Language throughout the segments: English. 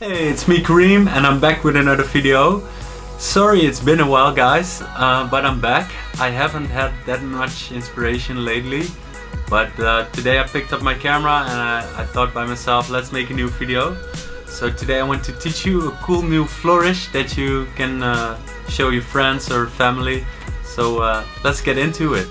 Hey, it's me Kareem and I'm back with another video. Sorry it's been a while guys, but I'm back. I haven't had that much inspiration lately, but today I picked up my camera and I thought by myself, let's make a new video. So today I want to teach you a cool new flourish that you can show your friends or family. So let's get into it.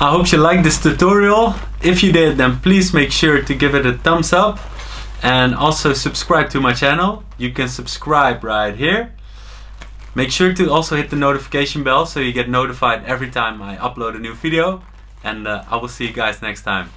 I hope you liked this tutorial. If you did, then please make sure to give it a thumbs up and also subscribe to my channel. You can subscribe right here. Make sure to also hit the notification bell so you get notified every time I upload a new video. And I will see you guys next time.